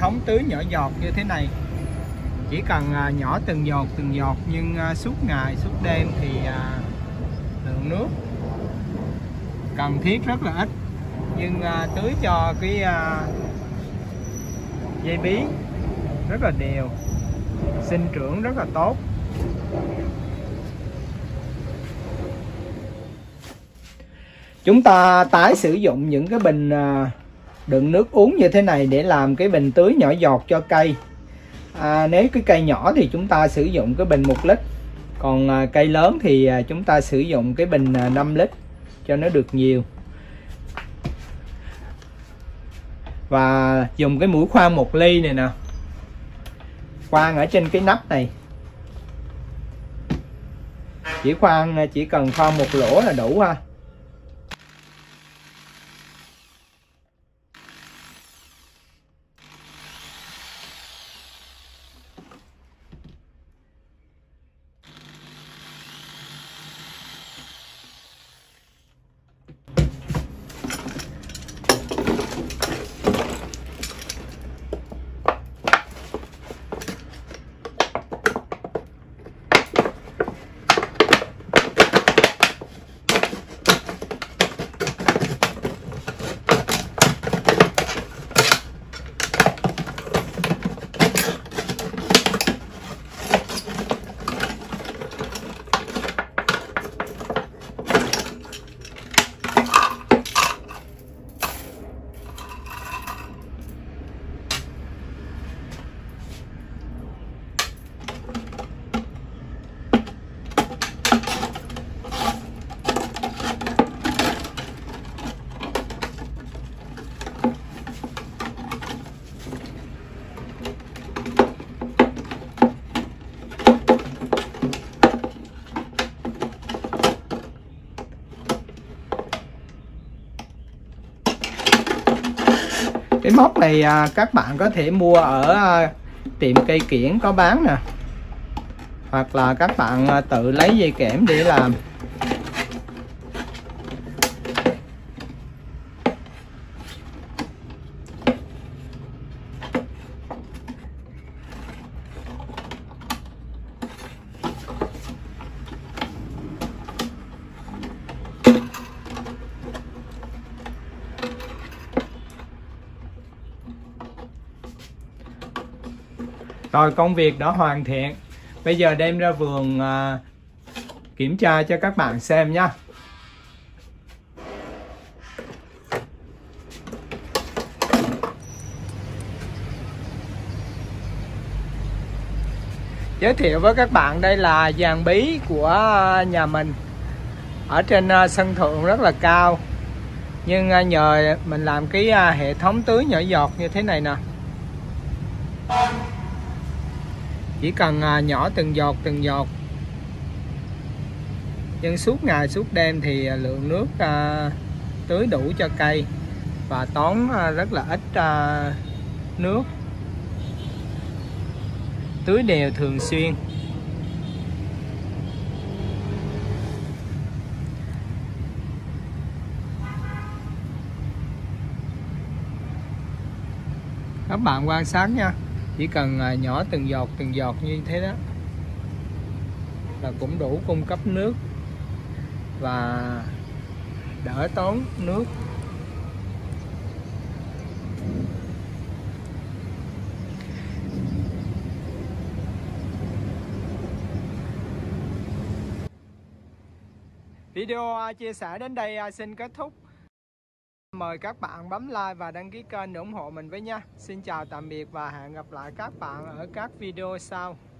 thống tưới nhỏ giọt như thế này, chỉ cần nhỏ từng giọt nhưng suốt ngày suốt đêm thì lượng nước cần thiết rất là ít, nhưng tưới cho cái dây bí rất là đều, sinh trưởng rất là tốt. Chúng ta tái sử dụng những cái bình đựng nước uống như thế này để làm cái bình tưới nhỏ giọt cho cây. Nếu cái cây nhỏ thì chúng ta sử dụng cái bình 1 lít, còn cây lớn thì chúng ta sử dụng cái bình 5 lít cho nó được nhiều. Và dùng cái mũi khoan 1 ly này nè, khoan ở trên cái nắp này, chỉ cần khoan 1 lỗ là đủ ha. Cái móc này các bạn có thể mua ở tiệm cây kiểng có bán nè, hoặc là các bạn tự lấy dây kẽm để làm. Rồi công việc đã hoàn thiện. Bây giờ đem ra vườn kiểm tra cho các bạn xem nha. Giới thiệu với các bạn, đây là giàn bí của nhà mình. Ở trên sân thượng rất là cao, nhưng nhờ mình làm cái hệ thống tưới nhỏ giọt như thế này nè, chỉ cần nhỏ từng giọt nhưng suốt ngày suốt đêm thì lượng nước tưới đủ cho cây và tốn rất là ít nước. Tưới đều thường xuyên. Các bạn quan sát nha, chỉ cần nhỏ từng giọt như thế đó là cũng đủ cung cấp nước và đỡ tốn nước. Video chia sẻ đến đây xin kết thúc. Mời các bạn bấm like và đăng ký kênh để ủng hộ mình với nha. Xin chào tạm biệt và hẹn gặp lại các bạn ở các video sau.